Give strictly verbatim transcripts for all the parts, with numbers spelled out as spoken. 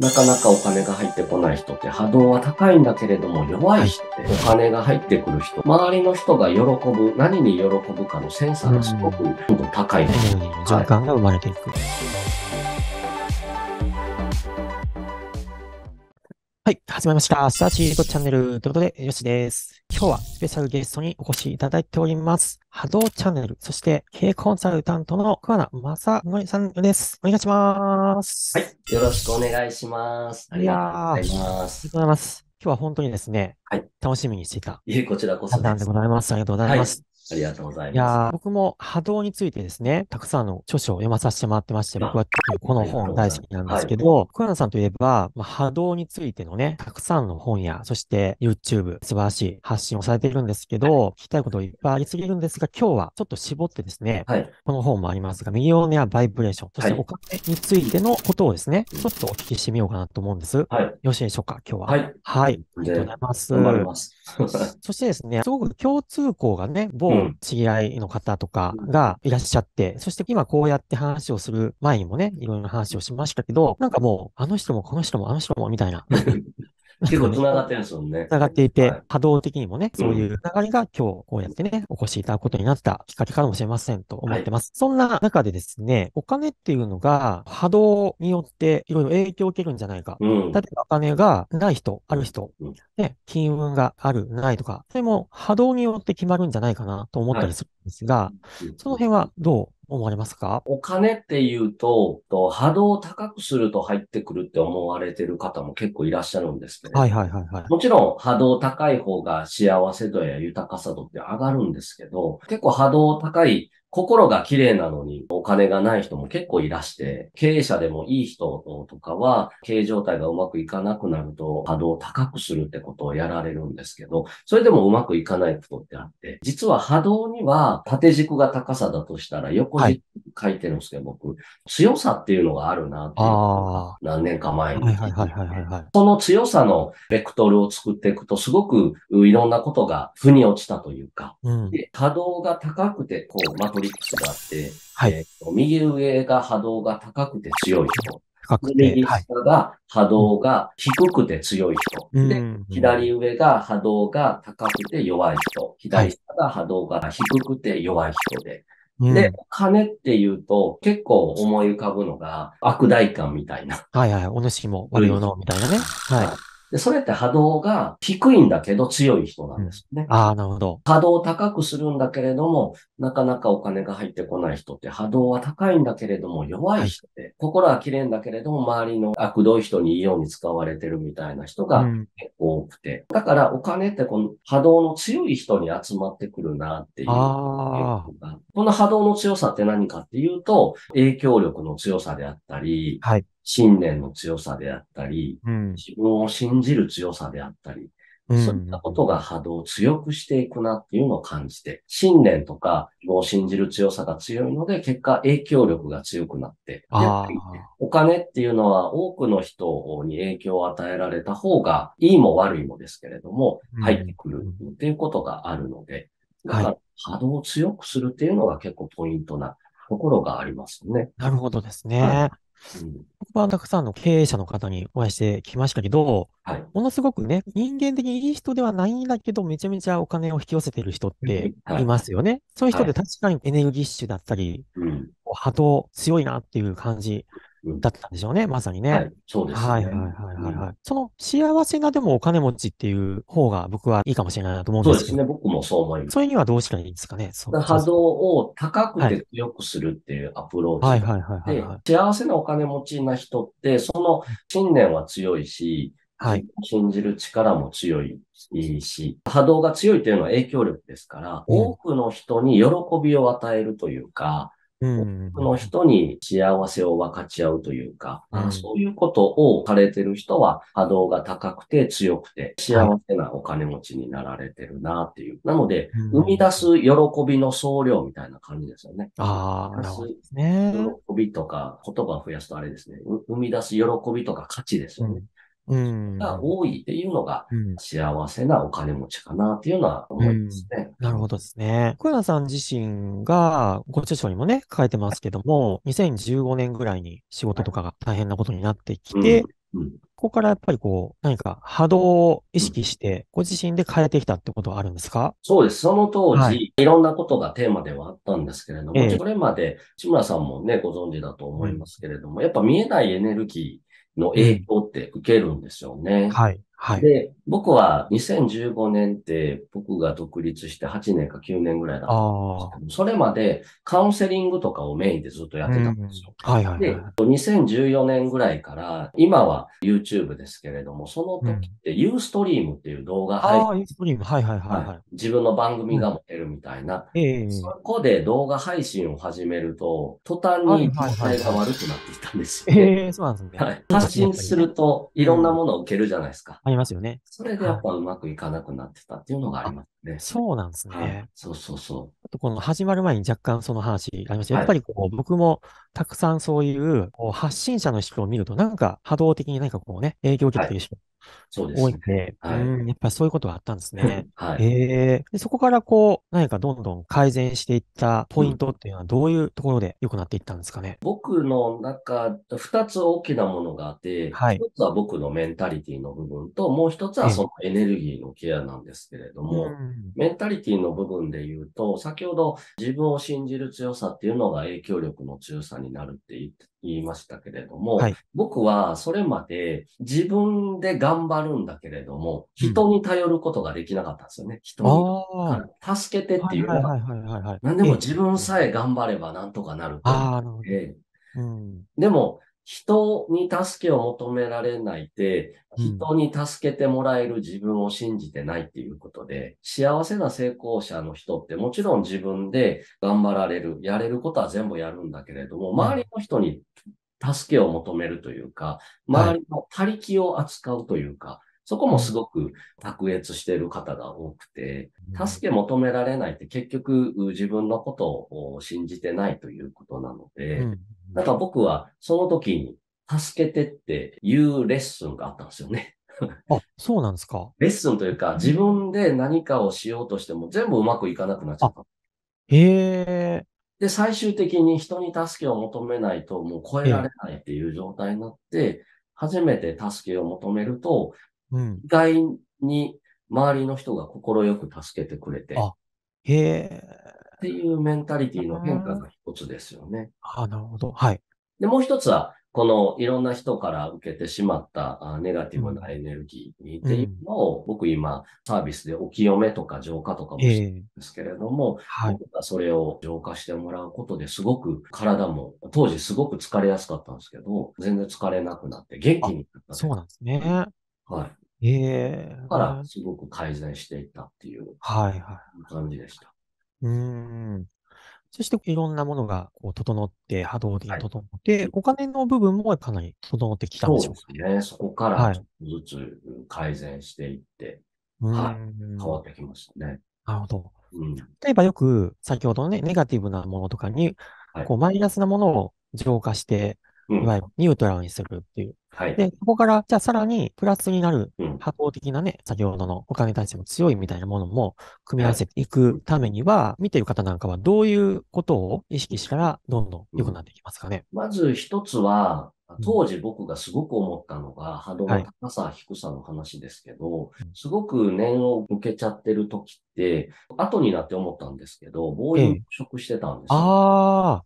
なかなかお金が入ってこない人って波動は高いんだけれども弱い人って、はい、お金が入ってくる人、周りの人が喜ぶ、何に喜ぶかのセンサーがすごくどんどん高いので、循環が生まれていく。はい、始まりました。スターチートチャンネルということで、よしです。今日はスペシャルゲストにお越しいただいております。波動チャンネル、そして経営コンサルタントの桑名正則さんです。お願いします。はい、よろしくお願いします。ありがとうございます。ありがとうございます。今日は本当にですね、はい、楽しみにしていた。いえ、こちらこそです。なんでございます。ありがとうございます。はいありがとうございます。いやー、僕も波動についてですね、たくさんの著書を読まさせてもらってまして、僕はこの本大好きなんですけど、桑名さんといえば、まあ、波動についてのね、たくさんの本や、そして YouTube、素晴らしい発信をされているんですけど、はい、聞きたいこといっぱいありすぎるんですが、今日はちょっと絞ってですね、はい、この本もありますが、ミリオネアバイブレーション、そしてお金についてのことをですね、はい、ちょっとお聞きしてみようかなと思うんです。はい、よろしいでしょうか、今日は。はい。はい。ありがとうございます。頑張ります。そしてですね、すごく共通項がね、某知り合いの方とかがいらっしゃって、そして今こうやって話をする前にもね、いろいろ話をしましたけど、なんかもう、あの人もこの人もあの人もみたいな。結構繋がってるんですよね。繋がっていて、はい、波動的にもね、そういう流れが今日こうやってね、お越しいただくことになったきっかけかもしれませんと思ってます。はい、そんな中でですね、お金っていうのが波動によっていろいろ影響を受けるんじゃないか。うん、例えばお金がない人、ある人、うん、ね、金運がある、ないとか、それも波動によって決まるんじゃないかなと思ったりするんですが、はい、その辺はどう思われますか？お金っていうと、波動を高くすると入ってくるって思われてる方も結構いらっしゃるんですけど、はいはいはいはい。もちろん波動高い方が幸せ度や豊かさ度って上がるんですけど、結構波動高い心が綺麗なのにお金がない人も結構いらして、経営者でもいい人とかは、経営状態がうまくいかなくなると波動を高くするってことをやられるんですけど、それでもうまくいかないことってあって、実は波動には縦軸が高さだとしたら横軸書いてるんですけど、はい、僕、強さっていうのがあるなっていうの何年か前に。その強さのベクトルを作っていくと、すごくいろんなことが腑に落ちたというか、うん、で波動が高くて、こう、まとトリックスがあって、はい、えーと、右上が波動が高くて強い人。右下が波動が低くて強い人。はい、で、左上が波動が高くて弱い人。左下が波動が低くて弱い人で。はい、で、お金っていうと結構思い浮かぶのが悪代官みたいな。はいはい。お主も悪者みたいなね。はい。で、それって波動が低いんだけど強い人なんですね。うん、ああ、なるほど。波動を高くするんだけれども、なかなかお金が入ってこない人って、波動は高いんだけれども弱い人で、はい、心は綺麗んだけれども、周りの悪どい人にいいように使われてるみたいな人が結構多くて。うん、だからお金ってこの波動の強い人に集まってくるなっていう。ああ。この波動の強さって何かっていうと、影響力の強さであったり、はい。信念の強さであったり、うん、自分を信じる強さであったり、うん、そういったことが波動を強くしていくなっていうのを感じて、信念とか自分を信じる強さが強いので、結果影響力が強くなって、お金っていうのは多くの人に影響を与えられた方が、いいも悪いもですけれども、入ってくるっていうことがあるので、だから波動を強くするっていうのが結構ポイントなところがありますね。なるほどですね。はいうん、僕はたくさんの経営者の方にお会いしてきましたけど、はい、ものすごくね、人間的にいい人ではないんだけど、めちゃめちゃお金を引き寄せてる人っていますよね。はい、そういう人って確かにエネルギッシュだったり、はい、波動強いなっていう感じだったんでしょうね、まさにね。はい、そうですね。はいはいはいはい。その幸せなでもお金持ちっていう方が僕はいいかもしれないなと思うんですけど。そうですね、僕もそう思います。それにはどうしたらいいですかね。波動を高くて強くするっていうアプローチ。はいはいはいはい、はい。幸せなお金持ちな人って、その信念は強いし、はい。信じる力も強いし、波動が強いというのは影響力ですから、うん、多くの人に喜びを与えるというか、うん、この人に幸せを分かち合うというか、うん、そういうことをされてる人は波動が高くて強くて幸せなお金持ちになられてるなっていう。なので、うん、生み出す喜びの総量みたいな感じですよね。ああ、なるほどですね。喜びとか言葉を増やすとあれですね。生み出す喜びとか価値ですよね。うんうん、が多いっていうのが幸せなお金持ちかなっていうのは思いますね。うん、なるほどですね。桑名さん自身がご著書にもね、書いてますけども、にせんじゅうごねんぐらいに仕事とかが大変なことになってきて、うんうん。ここからやっぱりこう、何か波動を意うん識して、ご自身で変えてきたってことはあるんですか？そうです。その当はい。時、いろんなことがテーマではあったんですけれども、えそえ。れまで、志村さんもね、ご存知だとう思いん。ますけれども、やっぱ見えないエネルギーのう影ん。響って受けるんですよね。はい。はい。で、僕はにせんじゅうごねんって僕が独立してはちねんかきゅうねんぐらいだったんですあけあ。ども、それまでカウンセリングとかをメインでずっとやうってたんでん。すよ。はいはいで、はにせんじゅうよねんぐらいから、今は YouTube ですけれども、そのい。う時っん。て Ustream っていう動画配ああ、インストリーム。はいはいはいはい。はい。自分の番組うがん。持てるみたいな。ええ。そええこで動画配信を始めると、途端はいにはい状はい態がはい。悪くなっていったんですよね。ええ、そうなんですね。はい。そうで発すね、や信っぱりすね。ると、いうろんなん。ものを受けるじゃないですか。ありますよね。それでやっはい。ぱうまくいかなくなってたっていうのがありあ、ますね。そうなんですはい。ね。そうそうそちょっとこの始まる前に若干その話ありました。う。やっはぱい。りこう僕もたくさんそういうこう発信者の人を見るとなんか波動的に何かこうね、影響を受けはていい。る人そうで多すいね。んで、うはい。ん、やっぱりそういうことがあったんですね。はい。えー、で、そこからこう何かどんどん改善していったポうインん。トっていうのはどういうところで良くなっていったんですかね。僕の中、二つ大きなものがあって、はい。一つは僕のメンタリティの部分と、もう一つはえそえ。のエネルギーのケアなんですけれどうも、ん。メンタリティの部分で言うと、先ほど自分を信じる強さっていうのが影響力の強さになるって言って言いましたけれどはも、い。僕はそれまで自分で頑張るんだけれども、うん。人に頼ることができなかったんですよね。人あに、あ。ははい助けてっていいうはいのが、はいはいはいはい。何でえもえ。自分さえ頑張ればなんとかなると思っああ、なるほど。て、うん。でも、人に助けを求められないで、うん。人に助けてもらえる自分を信じてないっていうことで、幸せな成功者の人ってもちろん自分で頑張られる、やれることは全部やるんだけれども、う周ん。りの人に助けを求めるというか、は周い。りの他力を扱うというか、そこうもすん。ごく卓越している方が多くて、うん。助け求められないって結局自分のことを信じてないということなのうで、ん。なんか僕はその時に助けてっていうレッスンがあったんですよね。あ、そうなんですか。レッスンというか、自分で何かをしようとしても全部うまくいかなくなっちゃっあ、た。へえ。で、最終的に人に助けを求めないともう超えらえれえ。ないっていう状態になって、初めて助けを求めると、うん。意外に周りの人が快く助けてくれて、っあ、へえ。ていうメンタリティの変化が一つですよね。ああ、なるほど。はい。で、もう一つは、このいろんな人から受けてしまったあネガティうブん。なエネルギーっうていうん。のを、僕今サービスでお清めとか浄化とかもしてええ。るんですけれども、はい。僕がそれを浄化してもらうことですごく体も、当時すごく疲れやすかったんですけど、全然疲れなくなって元気あ、になったといそううなんですね。か、はい。ええ。だからすごく改善していったっていうはいは感じでした。い。うーん。そしていろんなものがこう整って、波動的はにい。整って、お金の部分もかなり整ってきたんでそしうょでうすかね。ね。そこからはちい。ょっとずつうん改善していって、うはい。変ーわん。ってきましたね。なるほど。うん。例えばよく先ほどのね、ネガティブなものとかに、はい。こうマイナスなものを浄化して、ういわん。ゆるニュートラルにするっていう。はい。で、そこから、じゃあさらにプラスになるうん。波動的なね、先ほどのお金に対しても強いみたいなものも組み合はわい。せていくためには、見てる方なんかはどういうことを意識したらどんどんう良くん。なっていきますかね。まず一つは、うん。当時僕がすごく思ったのが、波動はのい。高さ、低さの話ですけど、うんすごく念を向けちゃってる時って、後になって思ったんですけど、暴え飲え。暴食してたんですよ。あ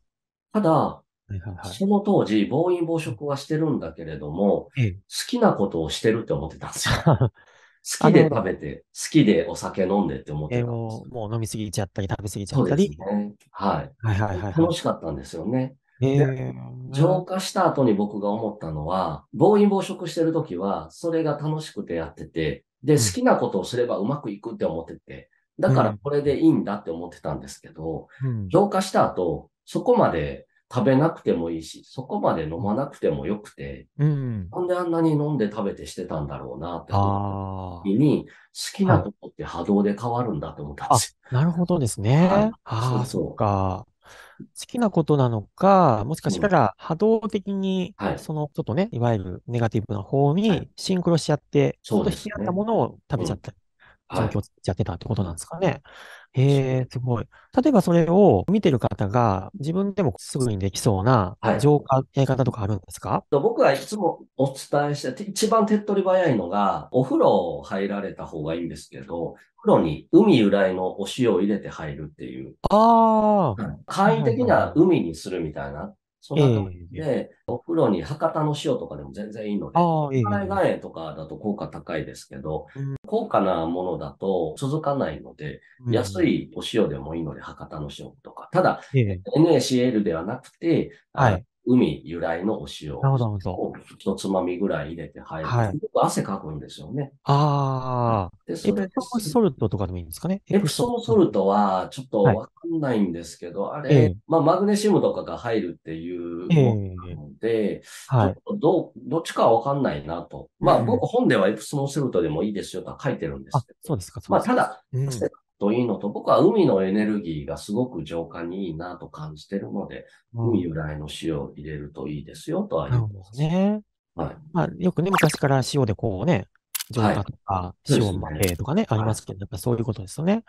あ。ただ、はいはいはい。その当時、暴飲暴食はしてるんだけれども、ええ。好きなことをしてるって思ってたんですよ。好あ、きなるでほ食ど。べて、好きでお酒飲んでって思っえてー、たんですもう、よ。もう飲みすぎちゃったり、食べ過ぎちゃっそうたですり。ね。はい。はいはいはいは楽い。しかったんですよね。で、えー、浄化した後に僕が思ったのは、暴飲暴食してるときは、それが楽しくてやってて、で、うん。好きなことをすればうまくいくって思ってて、だうからん。これでいいんだって思ってたんですけど、うん。浄化した後、そこまで食べなくてもいいし、そこまで飲まなくてもよくて、うん。なんであんなに飲んで食べてしてたんだろうなって思ったあ時に、好きあ。はない。ことって波動で変わるんだって思ったんであ、すなるほどですよ。はい。ね。そあうあ、そっそか。好きなことなのか、もしかう。しうたん。ら波動的に、はい。その、ちょっとね、いわゆるネガティブな方はい。にシンクロしちゃって、そそうので引すき合ったね。ものを食べうちゃっん。たり。状況をやってたってことなんですかね。はい、えー、すごい。例えばそれを見てる方が自分でもすぐにできそうな浄化やり方とかあるんですか？はい、僕はいつもお伝えして、一番手っ取り早いのが、お風呂入られた方がいいんですけど、風呂に海由来のお塩を入れて入るっていう。ああ、うん。簡易的な海にするみたいな。その中で、お風呂に博多の塩とかでも全然いいので、海外園とかだと効果高いですけど、うん、高価なものだと続かないので、うん、安いお塩でもいいので、博多の塩とか。ただ、エヌエーシーエル ではなくて、はい、海由来のお塩を一つまみぐらい入れて入る。はい、汗かくんですよね。ああ。エプソムソルトとかでもいいんですかね。エプソムソルトはちょっとわかんないんですけど、はい、あれ、えー、まあマグネシウムとかが入るっていうので、えーはい、ど, どっちかはわかんないなと。まあ僕本ではエプソムソルトでもいいですよとは書いてるんですけど。そうですか。まあただ、うんといいのと、僕は海のエネルギーがすごく浄化にいいなと感じてるので、うん、海由来の塩を入れるといいですよとは言うんですね。はい。まあ、よくね、昔から塩でこうね、浄化とか、はい、塩までとかね、ねありますけど、やっぱそういうことですよね。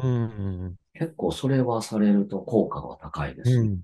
うん。うん、結構それはされると効果が高いです。うん。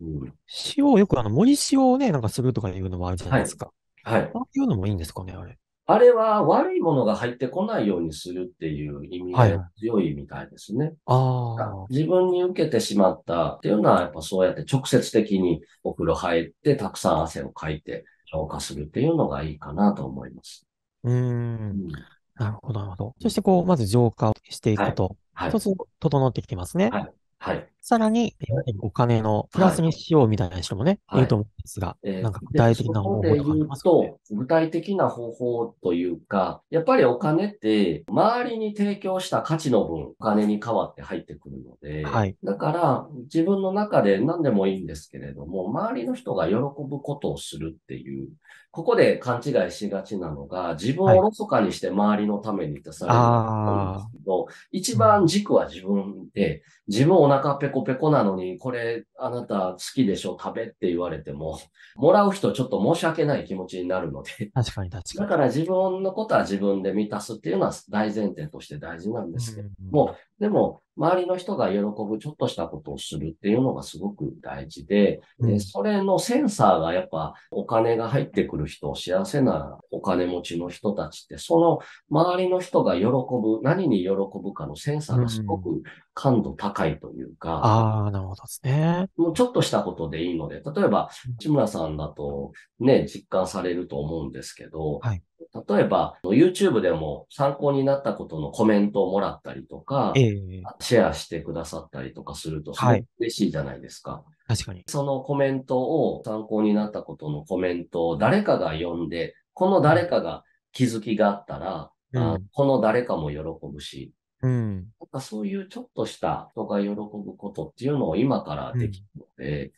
うん、塩、よくあの、盛り塩をね、なんかするとかいうのもあるじゃないですか。はい。はい、そういうのもいいんですかね、あれ。あれは悪いものが入ってこないようにするっていう意味が強いみたいですね。はい、あ自分に受けてしまったっていうのはやっぱそうやって直接的にお風呂入ってたくさん汗をかいて浄化するっていうのがいいかなと思います。うーん。うん、なるほど、なるほど。そしてこう、まず浄化をしていくと、一つ、はいはい、整ってきてますね。はいはい。さらに、お金のプラスにしようみたいな人もね、はい、いると思うんですが、はい、なんか具体的な方法とかありますかね。そう、具体的な方法というか、やっぱりお金って、周りに提供した価値の分、お金に変わって入ってくるので、はい、だから、自分の中で何でもいいんですけれども、周りの人が喜ぶことをするっていう、ここで勘違いしがちなのが、自分をおろそかにして周りのためにってされると思うんですけど、一番軸は自分で、自分をお腹ペコペコなのに、これあなた好きでしょ食べって言われても、もらう人ちょっと申し訳ない気持ちになるので。確かに確かに。だから自分のことは自分で満たすっていうのは大前提として大事なんですけども、でも周りの人が喜ぶちょっとしたことをするっていうのがすごく大事で、うん、でそれのセンサーがやっぱお金が入ってくる人、幸せなお金持ちの人たちって、その周りの人が喜ぶ、何に喜ぶかのセンサーがすごく感度高いというか、うん、ああ、なるほどですね。もうちょっとしたことでいいので、例えば、内村さんだとね、実感されると思うんですけど、はい例えば、YouTube でも参考になったことのコメントをもらったりとか、えー、シェアしてくださったりとかすると、すごく嬉しいじゃないですか。はい、確かに。そのコメントを、参考になったことのコメントを誰かが読んで、この誰かが気づきがあったら、うん、あこの誰かも喜ぶし、うん、なんかそういうちょっとした人が喜ぶことっていうのを今からできるので、うん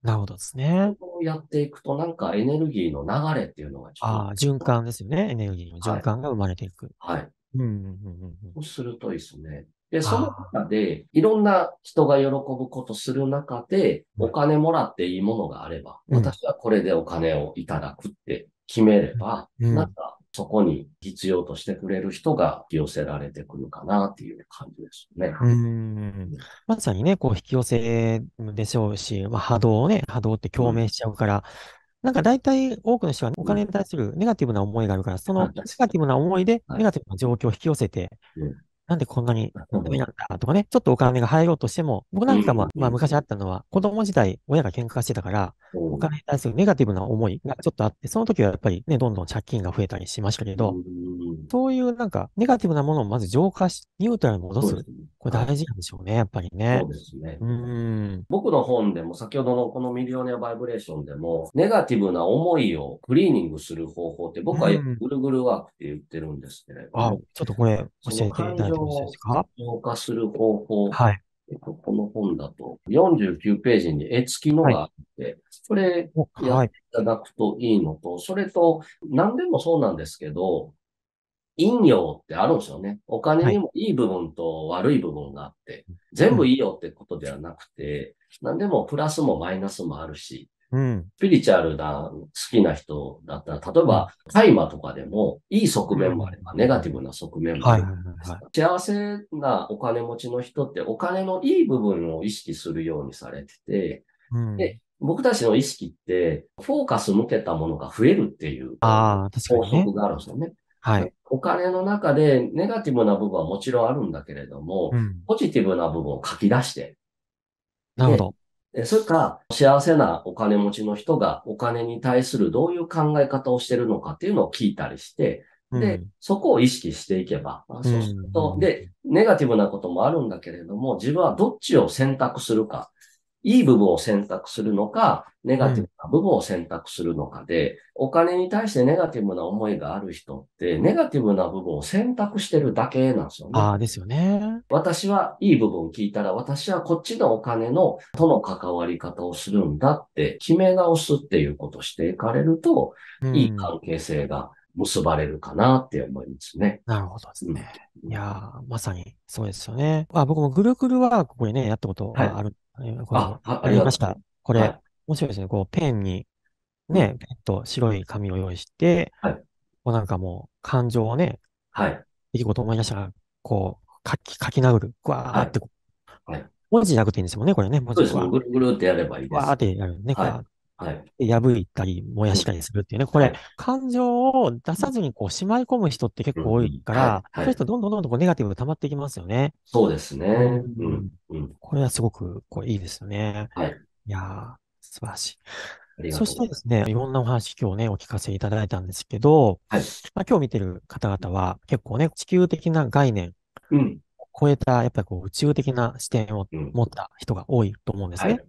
なるほどですね。こうやっていくと、なんかエネルギーの流れっていうのがちょっと。ああ、循環ですよね。エネルギーの循環が生まれていく。はい。そうするといいですね。で、その中で、いろんな人が喜ぶことする中で、お金もらっていいものがあれば、うん、私はこれでお金をいただくって決めれば、うんうん、なんかそこに必要としてくれる人が引き寄せられてくるかなっていう感じですね。うん。まさにね、こう引き寄せでしょうし、まあ、波動をね、波動って共鳴しちゃうから、うん、なんか大体多くの人はお金に対するネガティブな思いがあるから、そのネガティブな思いでネガティブな状況を引き寄せて、うん、なんでこんなにダメなんだとかね、ちょっとお金が入ろうとしても、僕なんかも、まあ昔あったのは、子供時代親が喧嘩してたから、お金に対するネガティブな思いがちょっとあって、その時はやっぱりね、どんどん借金が増えたりしましたけど、そういうなんかネガティブなものをまず浄化し、ニュートラルに戻す。これ大事なんでしょうね、やっぱりね。そうですね。うん。僕の本でも、先ほどのこのミリオネアバイブレーションでも、ネガティブな思いをクリーニングする方法って、僕はぐるぐるワークって言ってるんですけれども。あ、ちょっとこれ教えていただいてもいいですか？浄化する方法。はい。えっと、この本だと、よんじゅうきゅうページに絵付きのがあって、はい、それやっていただくといいのと、はい、それと、何でもそうなんですけど、陰陽ってあるんですよね。お金にもいい部分と悪い部分があって、はい、全部いいよってことではなくて、何でもプラスもマイナスもあるし、うん、スピリチュアルな好きな人だったら、例えば、大麻とかでも、いい側面もあれば、ネガティブな側面もあるんですが、幸せなお金持ちの人って、お金のいい部分を意識するようにされてて、うん、で僕たちの意識って、フォーカス向けたものが増えるっていう法則があるんですよね。はい、お金の中でネガティブな部分はもちろんあるんだけれども、うん、ポジティブな部分を書き出して。なるほど。それか、幸せなお金持ちの人がお金に対するどういう考え方をしているのかっていうのを聞いたりして、で、うん、そこを意識していけば、そうすると、うん、で、ネガティブなこともあるんだけれども、自分はどっちを選択するか、いい部分を選択するのか、ネガティブな部分を選択するのかで、うん、お金に対してネガティブな思いがある人って、ネガティブな部分を選択してるだけなんですよね。ああ、ですよね。私はいい部分を聞いたら、私はこっちのお金のとの関わり方をするんだって、決め直すっていうことをしていかれると、うん、いい関係性が結ばれるかなって思いますね。なるほどですね。うん、いやー、まさにそうですよね。まあ、僕もぐるぐるはここでね、やったことがある。はい、あ、ありました。これ、はい、面白いですね。こう、ペンに、ね、ペンと白い紙を用意して、はい、こうなんかもう、感情をね、はい。出来事を思い出したら、こう、書き、書き殴る。ぐわーって、はい、文字じゃなくていいんですもんね、これね。文字そうです。ぐるぐるってやればいいです。わーってやるね。はい。はい、破いたり、燃やしたりするっていうね。これ、はい、感情を出さずにこう、しまい込む人って結構多いから、うん、はいはい、そういう人どんどんどんどんこうネガティブが溜まってきますよね。そうですね。うん。うんうん、これはすごくこういいですよね。はい。いやー、素晴らしい。そしてですね、いろんなお話今日ね、お聞かせいただいたんですけど、はい、まあ、今日見てる方々は結構ね、地球的な概念を超えた、うん、やっぱりこう宇宙的な視点を持った人が多いと思うんですね。うん、はい、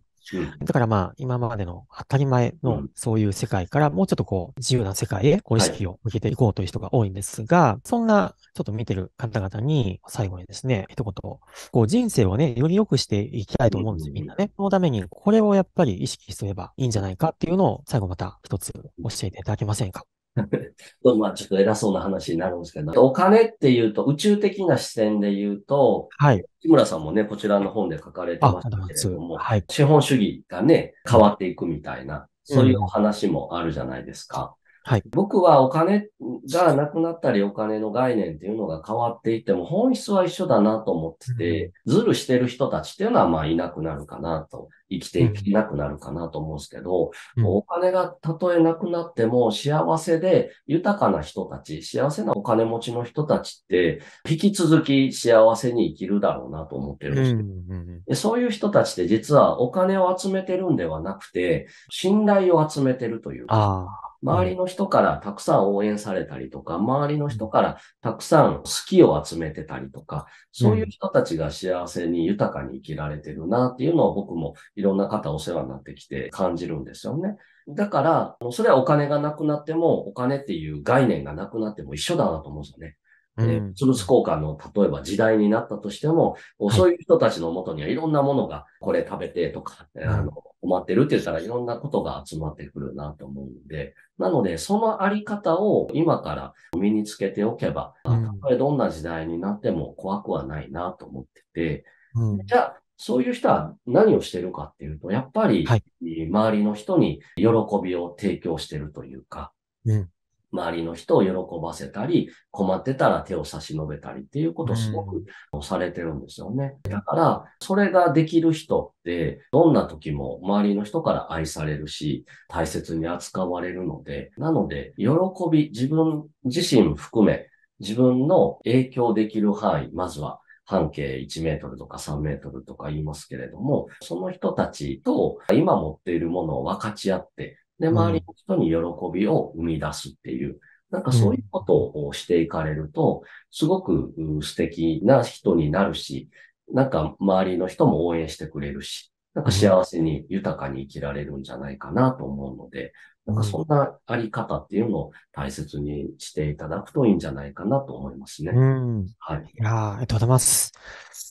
だからまあ今までの当たり前のそういう世界からもうちょっとこう自由な世界へこう意識を向けていこうという人が多いんですが、そんなちょっと見てる方々に最後にですね、一言、こう人生をね、より良くしていきたいと思うんですよ、みんなね。そのためにこれをやっぱり意識すればいいんじゃないかっていうのを最後また一つ教えていただけませんか。まあちょっと偉そうな話になるんですけど、お金っていうと、宇宙的な視点で言うと、はい。木村さんもね、こちらの本で書かれてましたけれども、はい、資本主義がね、変わっていくみたいな、そういうお話もあるじゃないですか。うん、はい。僕はお金がなくなったり、お金の概念っていうのが変わっていっても、本質は一緒だなと思ってて、うん、ズルしてる人たちっていうのは、まあいなくなるかなと。生きていけなくなるかなと思うんですけど、うん、お金がたとえなくなっても幸せで豊かな人たち、幸せなお金持ちの人たちって引き続き幸せに生きるだろうなと思ってるんですけど、うんうん、そういう人たちって実はお金を集めてるんではなくて、信頼を集めてるというか、周りの人からたくさん応援されたりとか、周りの人からたくさん好きを集めてたりとか、そういう人たちが幸せに豊かに生きられてるなっていうのを僕もいろんな方お世話になってきて感じるんですよね。だから、それはお金がなくなっても、お金っていう概念がなくなっても一緒だなと思うんですよね。うん、物々交換の、例えば時代になったとしても、そういう人たちのもとにはいろんなものが、これ食べてとか、うん、あの困ってるって言ったらいろんなことが集まってくるなと思うので、なので、そのあり方を今から身につけておけば、うん、これどんな時代になっても怖くはないなと思ってて、うん、じゃあ、そういう人は何をしてるかっていうと、やっぱり、周りの人に喜びを提供してるというか、うん、周りの人を喜ばせたり、困ってたら手を差し伸べたりっていうことをすごくされてるんですよね。うん、だから、それができる人って、どんな時も周りの人から愛されるし、大切に扱われるので、なので、喜び、自分自身含め、自分の影響できる範囲、まずは、半径いちメートルとかさんメートルとか言いますけれども、その人たちと今持っているものを分かち合って、で、周りの人に喜びを生み出すっていう、なんかそういうことをしていかれると、すごく素敵な人になるし、なんか周りの人も応援してくれるし、なんか幸せに豊かに生きられるんじゃないかなと思うので、なんかそんなあり方っていうのを大切にしていただくといいんじゃないかなと思いますね。うん。はい。いやー、ありがとうございます。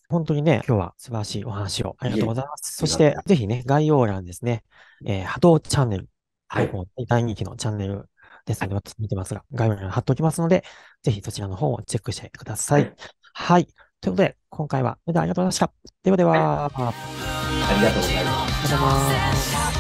本当にね、今日は素晴らしいお話をありがとうございます。そして、ぜひね、概要欄ですね、えー、波動チャンネル。はい。大人気のチャンネルですので、私見てますが、概要欄に貼っておきますので、ぜひそちらの方をチェックしてください。はい。はい、ということで、今回はありがとうございました。ではでは。はい、ありがとうございます。ありがとうございます。